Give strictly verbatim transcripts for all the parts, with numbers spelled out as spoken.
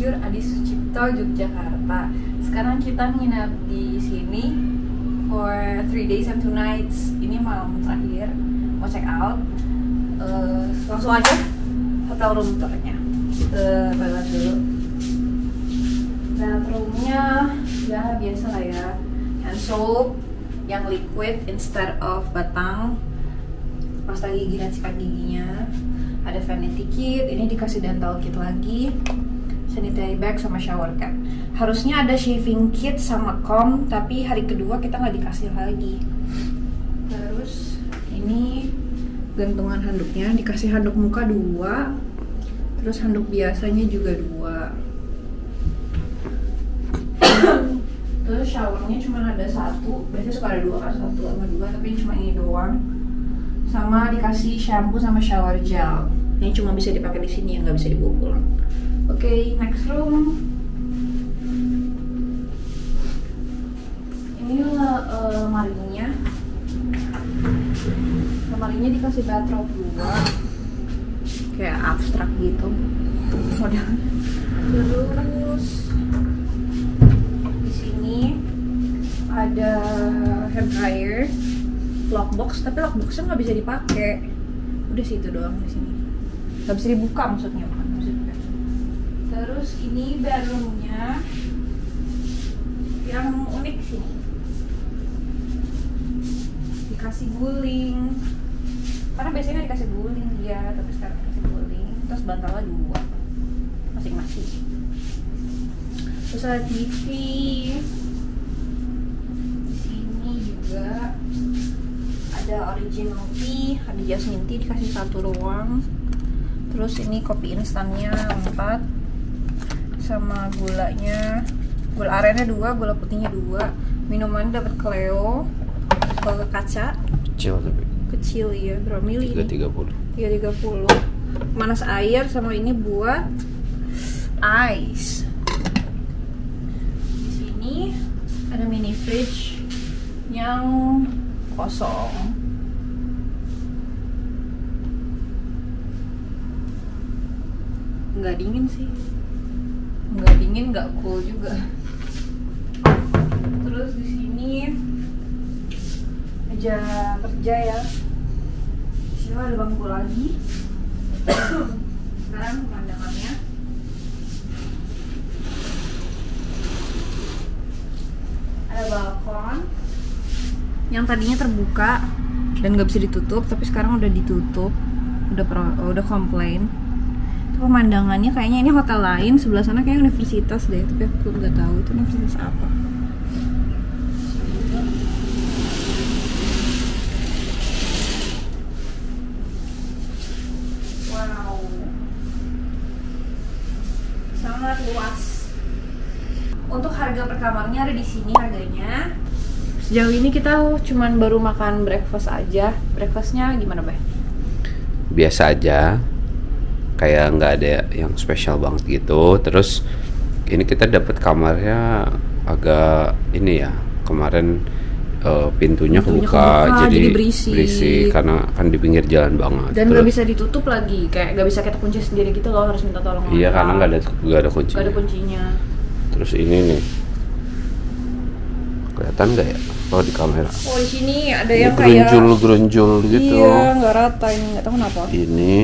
Insinyur Adi Sucipto, Yogyakarta. Sekarang kita nginap di sini for three days and two nights. Ini malam terakhir, mau check out. Uh, langsung aja hotel room tournya. Kita balas dulu. Nah, roomnya ya biasa lah ya. Yang soap, yang liquid instead of batang. Pasta gigi dan sikat giginya. Ada vanity kit, ini dikasih dental kit lagi, sanitary bag sama shower cap. Harusnya ada shaving kit sama comb, tapi hari kedua kita nggak dikasih lagi. Terus ini gantungan handuknya, dikasih handuk muka dua, terus handuk biasanya juga dua. Terus showernya cuma ada satu, biasanya suka ada dua kan, satu sama dua, tapi cuma ini doang. Sama dikasih shampoo sama shower gel. Ini cuma bisa dipakai di sini, ya nggak bisa dibawa pulang. Oke, okay, next room. Ini uh, lemarinya. Lemarinya dikasih bathrobe dua. Kayak abstrak gitu. Udah. Terus di sini ada hair dryer. Lockbox, tapi lockboxnya nggak bisa dipakai. Udah sih itu doang di sini. Nggak bisa dibuka maksudnya, bukan bisa dibuka. Terus ini bedroomnya yang unik sih. Dikasih guling. Karena biasanya dikasih guling dia, tapi sekarang dikasih guling. Terus bantalnya dua, masing-masing. Terus ada T V. Di sini juga. Ada original tea, ada jasmine tea dikasih satu ruang. Terus ini kopi instannya empat, sama gulanya, gula arennya dua, gula putihnya dua. Minuman dapat Cleo, kalau kaca. Kecil tapi. Kecil ya, berapa mili? tiga tiga puluh. Panas air sama ini buat ice. Di sini ada mini fridge yang kosong. Nggak dingin sih, nggak dingin, nggak cool juga. Terus di sini aja kerja ya. Di sini ada bangku lagi. Sekarang pemandangannya. Ada balkon yang tadinya terbuka dan nggak bisa ditutup, tapi sekarang udah ditutup, udah pro, udah komplain. Pemandangannya kayaknya ini hotel lain, sebelah sana kayak universitas deh, tapi aku nggak tahu itu universitas apa. Wow, sangat luas. Untuk harga per kamarnya ada di sini harganya. Sejauh ini kita cuman baru makan breakfast aja. Breakfastnya gimana, Beh? Biasa aja. Kayak nggak ada yang spesial banget gitu. Terus ini kita dapat kamarnya agak ini ya, kemarin uh, pintunya, pintunya kebuka, kebuka jadi, jadi berisi. berisi karena kan di pinggir jalan banget. Dan nggak bisa ditutup lagi, kayak nggak bisa kita kunci sendiri gitu loh, harus minta tolong. Iya, karena nggak ada nggak ada kuncinya. Gak ada kuncinya. Terus ini nih, kelihatan nggak ya kalau di kamera? Oh, di sini ada yang kayak gerunjul-gerunjul gitu. Iya, nggak rata ini, nggak tahu kenapa. Ini.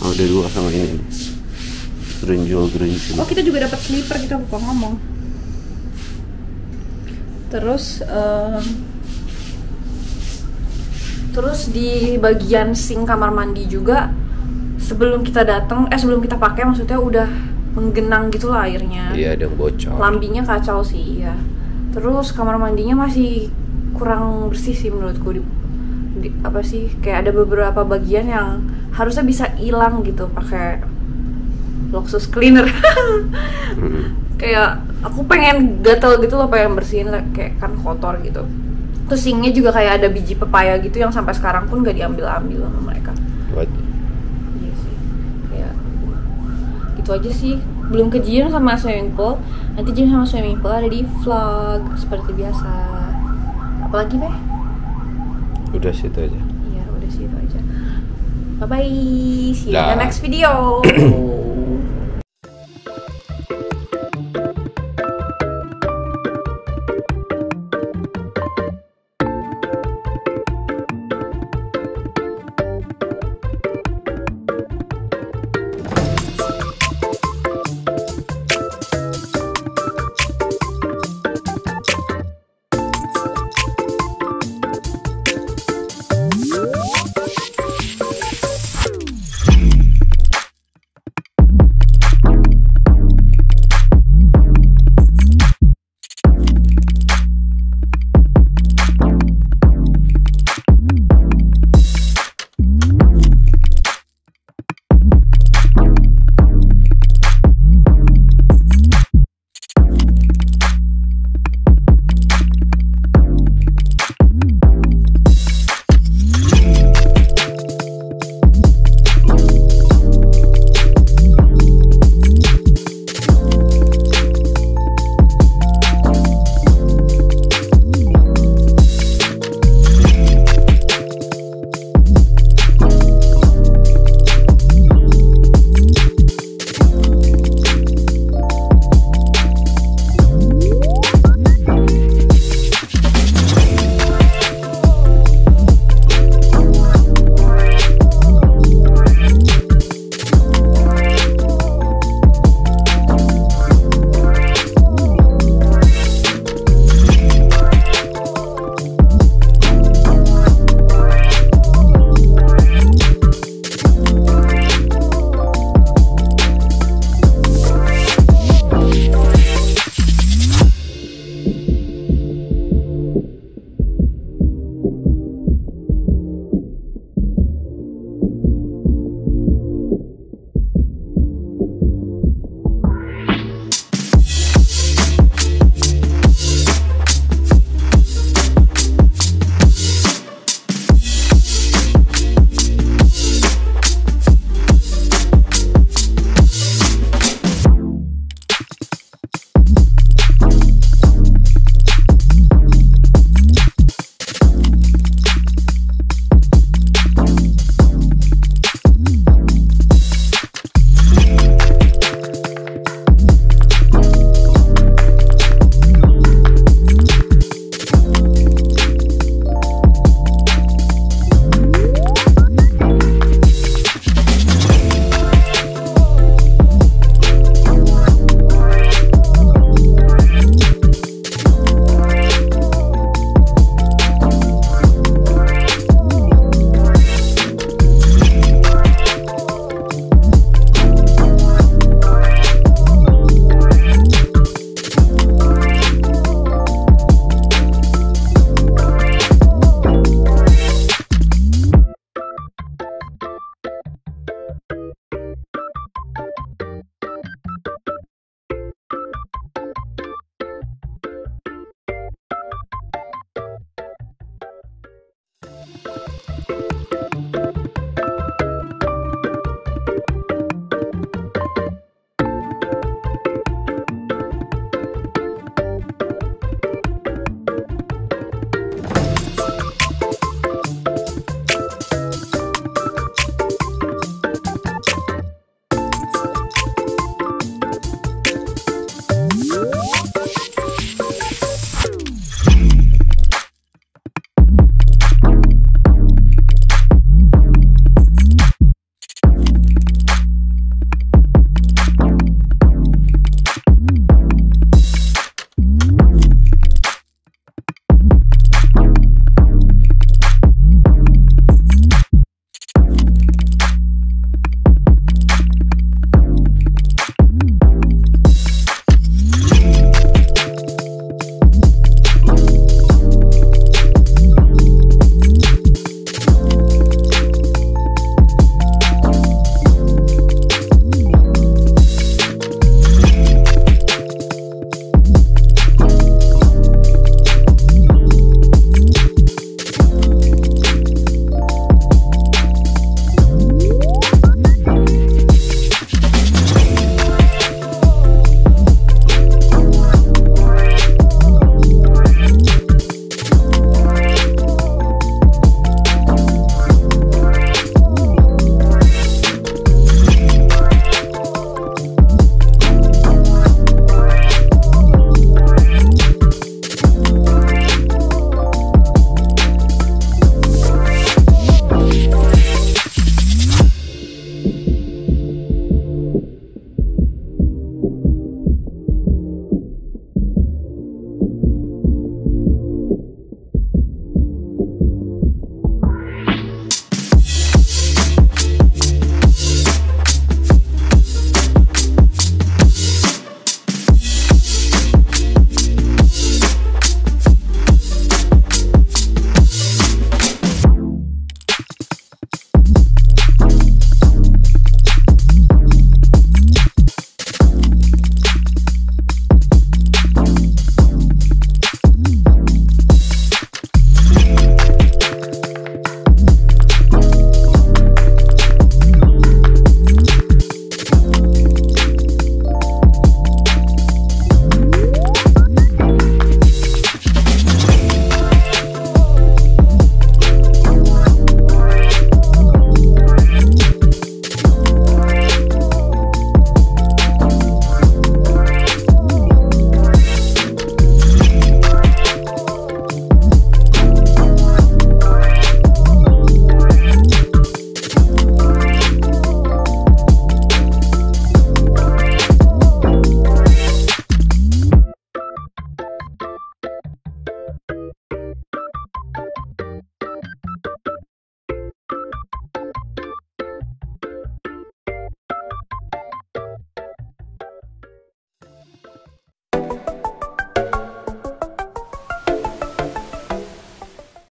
Oh, ada dua sama ini nih, gerunjul-gerunjul. Oh, kita juga dapat sleeper, kita buka ngomong. Terus um, terus di bagian sink kamar mandi juga sebelum kita datang, eh sebelum kita pakai maksudnya udah menggenang gitu lah airnya. Iya, ada yang bocor. Lambinya kacau sih, iya. Terus kamar mandinya masih kurang bersih sih menurutku. Di, di, apa sih, kayak ada beberapa bagian yang harusnya bisa hilang gitu pakai Luxus cleaner. hmm. Kayak aku pengen gatel gitu loh, pengen bersihin kayak kan kotor gitu. Terus sinknya juga kayak ada biji pepaya gitu yang sampai sekarang pun gak diambil-ambil sama mereka. What? Iya sih. Kayak gitu aja sih. Belum ke gym sama swimming pool. Nanti gym sama swimming pool ada di vlog seperti biasa. Apalagi, Beh? Udah situ aja. Iya, udah situ aja. Bye-bye. See you in the next video.